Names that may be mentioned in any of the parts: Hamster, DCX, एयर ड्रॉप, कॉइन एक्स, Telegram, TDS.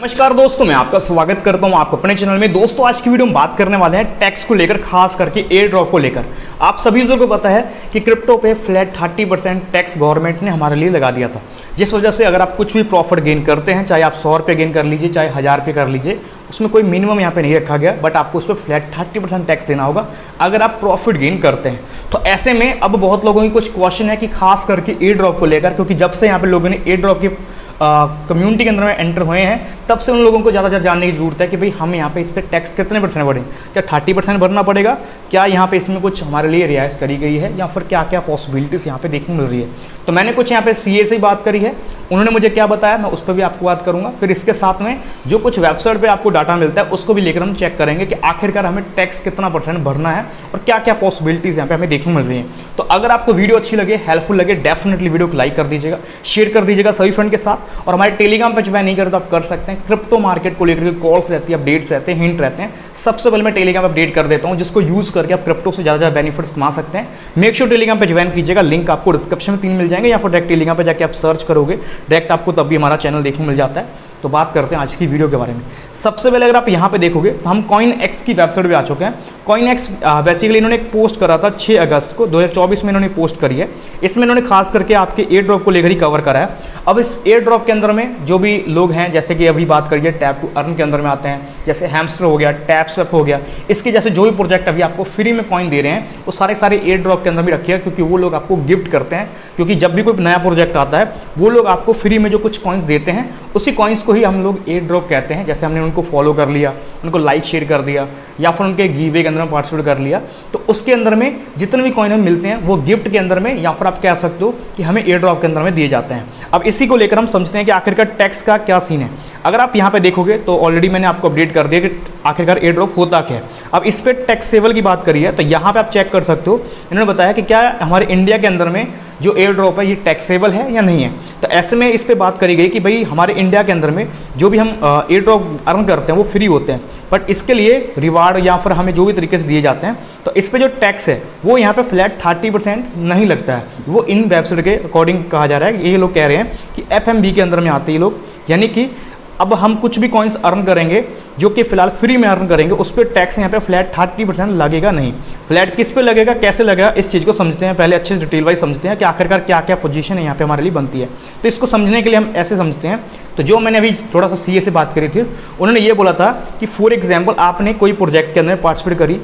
नमस्कार दोस्तों, मैं आपका स्वागत करता हूं आपको अपने चैनल में। दोस्तों, आज की वीडियो में बात करने वाले हैं टैक्स को लेकर, खास करके एयर ड्रॉप को लेकर। आप सभी लोगों को पता है कि क्रिप्टो पे फ्लैट 30% टैक्स गवर्नमेंट ने हमारे लिए लगा दिया था, जिस वजह से अगर आप कुछ भी प्रॉफिट गेन करते हैं, चाहे आप 100 रुपये गेन कर लीजिए, चाहे 1000 रुपये कर लीजिए, उसमें कोई मिनिमम यहाँ पे नहीं रखा गया, बट आपको उस पर फ्लैट 30% टैक्स देना होगा अगर आप प्रॉफिट गेन करते हैं। तो ऐसे में अब बहुत लोगों की कुछ क्वेश्चन है कि खास करके एयर ड्रॉप को लेकर, क्योंकि जब से यहाँ पे लोगों ने एयर ड्रॉप की कम्युनिटी के अंदर में एंटर हुए हैं, तब से उन लोगों को ज़्यादा जानने की जरूरत है कि भाई हम यहाँ पे इस पर टैक्स कितने परसेंट भरें, क्या 30% भरना पड़ेगा, क्या यहाँ पे इसमें कुछ हमारे लिए रियायत करी गई है, या फिर क्या क्या पॉसिबिलिटीज़ यहाँ पे देखने मिल रही है। तो मैंने कुछ यहाँ पे सीए से बात करी है, उन्होंने मुझे क्या बताया मैं उस पर भी आपको बात करूँगा। फिर इसके साथ में जो कुछ वेबसाइट पर आपको डाटा मिलता है उसको भी लेकर हम चेक करेंगे कि आखिरकार हमें टैक्स कितना परसेंट भरना है और क्या क्या पॉसिबिलिटीज़ यहाँ पर हमें देखने मिल रही हैं। तो अगर आपको वीडियो अच्छी लगे, हेल्पफुल लगे, डेफिनेटली वीडियो को लाइक कर दीजिएगा, शेयर कर दीजिएगा सभी फ्रेंड के साथ। और हमारे टेलीग्राम पर ज्वाइन नहीं करते तो आप कर सकते हैं। क्रिप्टो मार्केट को लेकर कॉल्स रहती है, अपडेट्स रहते हैं, हिंट रहते हैं। सबसे पहले मैं टेलीग्राम पर अपडेट कर देता हूं, जिसको यूज करके आप क्रिप्टो से ज़्यादा बेनिफिट्स कमा सकते हैं। मेक श्योर टेलीग्राम पर ज्वाइन कीजिएगा, लिंक आपको डिस्क्रिप्शन में 3 मिल जाएंगे, या फिर डायरेक्ट टेलीग्राम पर जाकर आप सर्च करोगे डायरेक्ट आपको तब भी हमारा चैनल देखने मिल जाता है। तो बात करते हैं आज की वीडियो के बारे में। सबसे पहले अगर आप यहाँ पे देखोगे तो हम कॉइन एक्स की वेबसाइट पे आ चुके हैं। कॉइन एक्स बेसिकली इन्होंने एक पोस्ट करा था 6 अगस्त को 2024 में, इन्होंने पोस्ट करी है। इसमें इन्होंने खास करके आपके एयर ड्रॉप को लेकर ही कवर करा है। अब इस एयर ड्रॉप के अंदर में जो भी लोग हैं, जैसे कि अभी बात करिए टैप टू अर्न के अंदर में आते हैं, जैसे हैमस्टर हो गया, टैप स्वैप हो गया, इसके जैसे जो भी प्रोजेक्ट अभी आपको फ्री में कॉइन दे रहे हैं वो सारे एयर ड्रॉप के अंदर भी रखिएगा, क्योंकि वो लोग आपको गिफ्ट करते हैं। क्योंकि जब भी कोई नया प्रोजेक्ट आता है वो लोग आपको फ्री में जो कुछ कॉइन्स देते हैं उसी कॉइन्स को ही हम लोग एयर ड्रॉप कहते हैं। जैसे हमने उनको फॉलो कर लिया, उनको लाइक शेयर कर दिया, या फिर उनके गिवे के अंदर में पार्टिसिपेट कर लिया, तो उसके अंदर में जितने भी कॉइन हमें मिलते हैं वो गिफ्ट के अंदर में, या फिर आप कह सकते हो कि हमें एयर ड्रॉप के अंदर में दिए जाते हैं। अब इसी को लेकर हम समझते हैं कि आखिरकार टैक्स का क्या सीन है। अगर आप यहाँ पे देखोगे तो ऑलरेडी मैंने आपको अपडेट कर दिया कि आखिरकार एयर ड्रॉप होता क्या है। अब इस पर टैक्सेबल की बात करिए तो यहाँ पे आप चेक कर सकते हो, इन्होंने बताया कि क्या हमारे इंडिया के अंदर में जो एयर ड्रॉप है ये टैक्सेबल है या नहीं है। तो ऐसे में इस पर बात करी गई कि भाई हमारे इंडिया के अंदर में जो भी हम एयर ड्रॉप अर्न करते हैं वो फ्री होते हैं, बट इसके लिए रिवार्ड या फिर हमें जो भी तरीके से दिए जाते हैं, तो इस पर जो टैक्स है वो यहाँ पे फ्लैट 30% नहीं लगता है। वो इन वेबसाइट के अकॉर्डिंग कहा जा रहा है, ये लोग कह रहे हैं कि FMB के अंदर में आते हैं लोग, यानी कि अब हम कुछ भी कॉइन्स अर्न करेंगे जो कि फिलहाल फ्री में अर्न करेंगे उस पर टैक्स यहाँ पे फ्लैट 30% लगेगा नहीं। फ्लैट किस पे लगेगा, कैसे लगेगा, इस चीज़ को समझते हैं पहले, अच्छे से डिटेल वाइज समझते हैं कि आखिरकार क्या क्या पोजीशन है यहाँ पे हमारे लिए बनती है। तो इसको समझने के लिए हम ऐसे समझते हैं, तो जो मैंने अभी थोड़ा सा सीए से बात करी थी, उन्होंने ये बोला था कि फॉर एग्जाम्पल आपने कोई प्रोजेक्ट के अंदर पार्टिसिपेट करी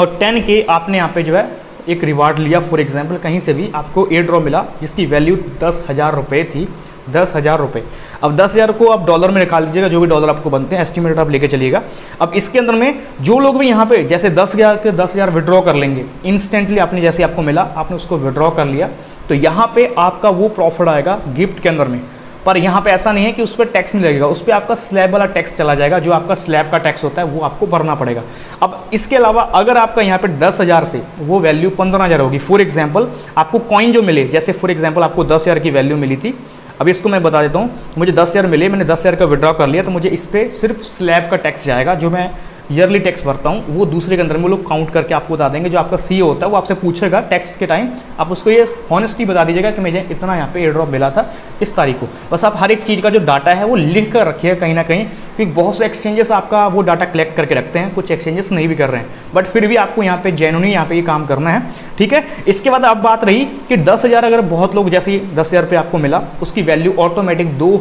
और 10K आपने यहाँ पे जो है एक रिवार्ड लिया, फॉर एग्जाम्पल कहीं से भी आपको एयर ड्रॉप मिला जिसकी वैल्यू 10,000 रुपये थी। 10,000 रुपये, अब 10,000 को आप डॉलर में निकाल लीजिएगा, जो भी डॉलर आपको बनते हैं एस्टिमेट आप लेके चलिएगा। अब इसके अंदर में जो लोग भी यहाँ पे जैसे 10,000 के 10,000 विड्रॉ कर लेंगे इंस्टेंटली, आपने जैसे आपको मिला आपने उसको विड्रॉ कर लिया, तो यहाँ पे आपका वो प्रॉफिट आएगा गिफ्ट के अंदर में। पर यहाँ पे ऐसा नहीं है कि उस पर टैक्स नहीं लगेगा, उस पर आपका स्लैब वाला टैक्स चला जाएगा, जो आपका स्लैब का टैक्स होता है वो आपको भरना पड़ेगा। अब इसके अलावा अगर आपका यहाँ पे 10,000 से वो वैल्यू 15,000 होगी, फॉर एग्जाम्पल आपको कॉइन जो मिले, जैसे फॉर एग्जाम्पल आपको 10,000 की वैल्यू मिली थी, अब इसको मैं बता देता हूँ मुझे 10,000 मिले, मैंने 10,000 का विड्रॉ कर लिया, तो मुझे इस पर सिर्फ स्लैब का टैक्स जाएगा, जो मैं ईयरली टैक्स भरता हूँ वो दूसरे के अंदर में लोग काउंट करके आपको बता देंगे। जो आपका सीए होता है वो आपसे पूछेगा टैक्स के टाइम, आप उसको ये हॉनेस्टली बता दीजिएगा कि मुझे इतना यहाँ पे एयर ड्रॉप मिला था इस तारीख को। बस आप हर एक चीज़ का जो डाटा है वो लिख कर रखिएगा कहीं ना कहीं, क्योंकि बहुत से एक्सचेंजेस आपका वो डाटा कलेक्ट करके रखते हैं, कुछ एक्सचेंजेस नहीं भी कर रहे हैं, बट फिर भी आपको यहाँ पे जेन्युइनली यहाँ पे ये काम करना है, ठीक है। इसके बाद अब बात रही कि 10,000 अगर बहुत लोग जैसे 10,000 आपको मिला, उसकी वैल्यू ऑटोमेटिक 2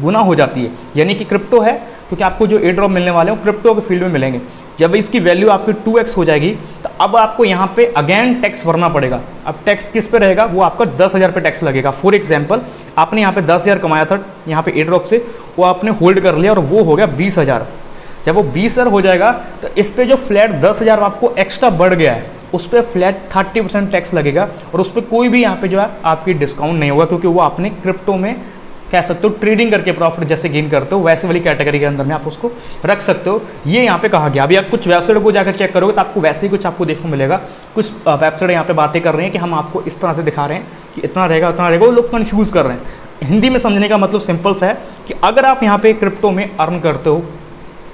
गुना हो जाती है, यानी कि क्रिप्टो है क्योंकि आपको जो एयर ड्रॉप मिलने वाले हैं क्रिप्टो के फील्ड में मिलेंगे। जब इसकी वैल्यू आपकी 2x हो जाएगी तो अब आपको यहाँ पे अगेन टैक्स भरना पड़ेगा। अब टैक्स किस पे रहेगा, वो आपका 10,000 पे टैक्स लगेगा। फॉर एग्जांपल आपने यहाँ पे 10,000 कमाया था यहाँ पे एयर ड्रॉप से, वो आपने होल्ड कर लिया और वो हो गया 20,000। जब वो 20,000 हो जाएगा तो इस पर जो फ्लैट 10,000 आपको एक्स्ट्रा बढ़ गया है उस पर फ्लैट 30% टैक्स लगेगा, और उस पर कोई भी यहाँ पे जो है आपकी डिस्काउंट नहीं होगा, क्योंकि वो आपने क्रिप्टो में कह सकते हो ट्रेडिंग करके प्रॉफिट जैसे गेन करते हो वैसे वाली कैटेगरी के अंदर में आप उसको रख सकते हो, ये यहाँ पे कहा गया। अभी आप कुछ वेबसाइट को जाकर चेक करोगे तो आपको वैसे ही कुछ आपको देखने को मिलेगा। कुछ वेबसाइट यहाँ पे बातें कर रहे हैं कि हम आपको इस तरह से दिखा रहे हैं कि इतना रहेगा उतना रहेगा, वो लोग कन्फ्यूज़ कर रहे हैं। हिंदी में समझने का मतलब सिंपल सा है कि अगर आप यहाँ पर क्रिप्टो में अर्न करते हो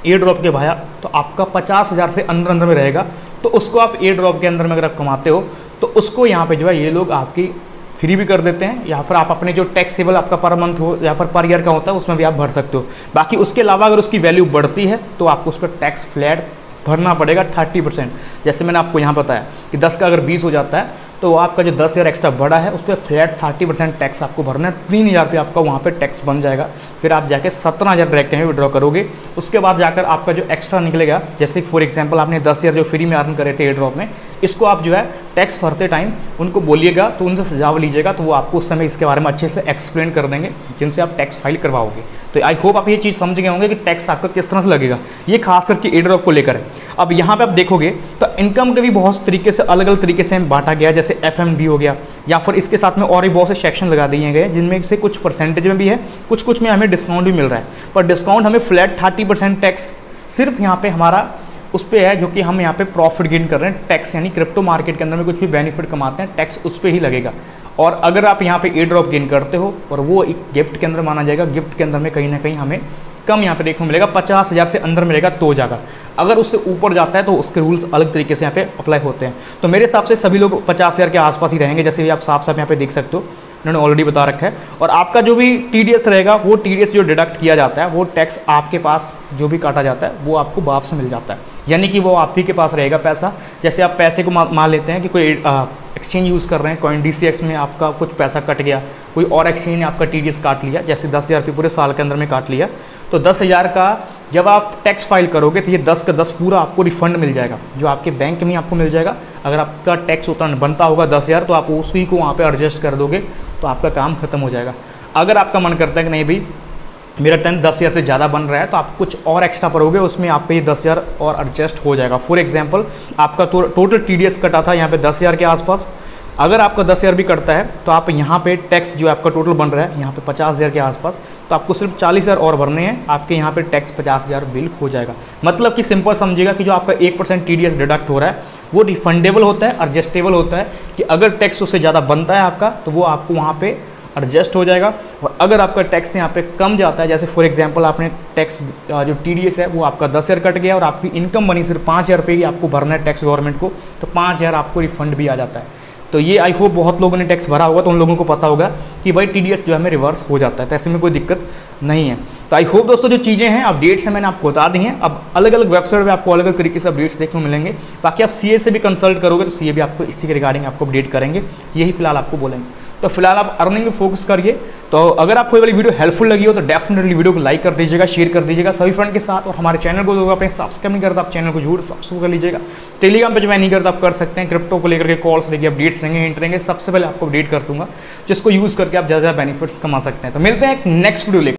एयर ड्रॉप के भाया, तो आपका 50,000 से अंदर अंदर में रहेगा, तो उसको आप एयर ड्रॉप के अंदर में अगर आप कमाते हो तो उसको यहाँ पर जो है ये लोग आपकी फ्री भी कर देते हैं, या फिर आप अपने जो टैक्सेबल आपका पर मंथ हो या फिर पर ईयर का होता है उसमें भी आप भर सकते हो। बाकी उसके अलावा अगर उसकी वैल्यू बढ़ती है तो आपको उस पर टैक्स फ्लैट भरना पड़ेगा 30%। जैसे मैंने आपको यहाँ बताया कि 10 का अगर 20 हो जाता है तो आपका जो 10 ईयर एक्स्ट्रा बढ़ा है उस पर फ्लैट 30% टैक्स आपको भरना है। 3,000 रुपये आपका वहाँ पे टैक्स बन जाएगा। फिर आप जाके 17,000 डायरेक्ट में विड्रॉ करोगे। उसके बाद जाकर आपका जो एक्स्ट्रा निकलेगा, जैसे फॉर एग्जाम्पल आपने 10 ईयर जो फ्री में अर्न करे थे एयरड्रॉप में, इसको आप जो है टैक्स भरते टाइम उनको बोलिएगा तो उनसे सुझाव लीजिएगा, तो वो आपको उस समय इसके बारे में अच्छे से एक्सप्लेन कर देंगे जिनसे आप टैक्स फाइल करवाओगे। तो आई होप आप ये चीज़ समझ गए होंगे कि टैक्स आपका किस तरह से लगेगा, ये खास करके एयरड्रॉप को लेकर। अब यहाँ पे आप देखोगे तो इनकम के भी बहुत तरीके से अलग अलग तरीके से बांटा गया, जैसे एफएमबी हो गया या फिर इसके साथ में और भी बहुत से सेक्शन लगा दिए गए जिनमें से कुछ परसेंटेज में भी है, कुछ कुछ में हमें डिस्काउंट भी मिल रहा है। पर डिस्काउंट हमें फ्लैट 30% टैक्स सिर्फ यहाँ पे हमारा उस पे है जो कि हम यहाँ पे प्रॉफिट गेन कर रहे हैं। टैक्स यानी क्रिप्टो मार्केट के अंदर में कुछ भी बेनिफिट कमाते हैं टैक्स उस पर ही लगेगा। और अगर आप यहाँ पे एयरड्रॉप गेन करते हो और वो एक गिफ्ट के अंदर माना जाएगा, गिफ्ट के अंदर में कहीं ना कहीं हमें कम यहाँ पे देखने मिलेगा, 50,000 से अंदर मिलेगा तो ज़्यादा, अगर उससे ऊपर जाता है तो उसके रूल्स अलग तरीके से यहाँ पे अप्लाई होते हैं। तो मेरे हिसाब से सभी लोग 50,000 के आसपास ही रहेंगे, जैसे भी आप साफ साफ यहाँ पे देख सकते हो, उन्होंने ऑलरेडी बता रखा है। और आपका जो भी TDS रहेगा, वो TDS जो डिडक्ट किया जाता है, वो टैक्स आपके पास जो भी काटा जाता है वो आपको बाप से मिल जाता है, यानी कि वो आप ही के पास रहेगा पैसा। जैसे आप पैसे को मान लेते हैं कि कोई एक्सचेंज यूज़ कर रहे हैं, कॉइन DCX में आपका कुछ पैसा कट गया, कोई और एक्सचेंज ने आपका TDS काट लिया, जैसे 10,000 रुपये पूरे साल के अंदर में काट लिया, तो 10,000 का जब आप टैक्स फाइल करोगे तो ये 10 का 10 पूरा आपको रिफंड मिल जाएगा, जो आपके बैंक में आपको मिल जाएगा। अगर आपका टैक्स उतना बनता होगा 10,000 तो आप उसी को वहाँ पे एडजस्ट कर दोगे तो आपका काम खत्म हो जाएगा। अगर आपका मन करता है कि नहीं भाई मेरा टर्न 10,000 से ज़्यादा बन रहा है, तो आप कुछ और एक्स्ट्रा पढ़ोगे, उसमें आपका ये 10,000 और एडजस्ट हो जाएगा। फॉर एग्जाम्पल आपका टोटल TDS कटा था यहाँ पर 10,000 के आसपास, अगर आपका 10,000 भी कटता है तो आप यहाँ पे टैक्स जो आपका टोटल बन रहा है यहाँ पे 50,000 के आसपास, तो आपको सिर्फ 40,000 और भरने हैं, आपके यहाँ पे टैक्स 50,000 बिल हो जाएगा। मतलब कि सिंपल समझिएगा कि जो आपका 1% TDS डिडक्ट हो रहा है वो रिफंडेबल होता है, एडजस्टेबल होता है, कि अगर टैक्स उससे ज़्यादा बनता है आपका तो वो आपको वहाँ पर एडजस्ट हो जाएगा। और अगर आपका टैक्स यहाँ पे कम जाता है, जैसे फॉर एग्जांपल आपने टैक्स जो TDS है वो आपका 10,000 कट गया और आपकी इनकम बनी सिर्फ 5,000 रुपये की, आपको भरना है टैक्स गवर्नमेंट को, तो 5,000 आपको रिफंड भी आ जाता है। तो ये आई होप बहुत लोगों ने टैक्स भरा होगा तो उन लोगों को पता होगा कि भाई TDS जो हमें रिवर्स हो जाता है, तो ऐसे में कोई दिक्कत नहीं है। तो आई होप दोस्तों जो चीज़ें हैं अपडेट्स हैं मैंने आपको बता दी हैं। अब अलग अलग वेबसाइट पे आपको अलग अलग तरीके से अपडेट्स देखने को मिलेंगे। बाकी आप CA से भी कंसल्ट करोगे तो CA भी आपको इसी के रिगार्डिंग आपको अपडेट करेंगे, यही फिलहाल आपको बोलेंगे। तो फिलहाल आप अर्निंग पे फोकस करिए। तो अगर आपको ये वाली वीडियो हेल्पफुल लगी हो तो डेफिनेटली वीडियो को लाइक कर दीजिएगा, शेयर कर दीजिएगा सभी फ्रेंड के साथ। और हमारे चैनल को जो आपने सब्सक्राइब नहीं करता आप चैनल को जरूर सब्सक्राइब कर लीजिएगा। टेलीग्राम पे ज्वाइन नहीं करता आप कर सकते हैं, क्रिप्टो को लेकर के कॉल्स रहेगी, अपडेट्स रहेंगे, हिंट रहेंगे, सबसे पहले आपको अपडेट कर दूंगा जिसको यूज़ करके आप ज़्यादा बेनिफिट्स कमा सकते हैं। तो मिलते हैं एक नेक्स्ट वीडियो लेकर।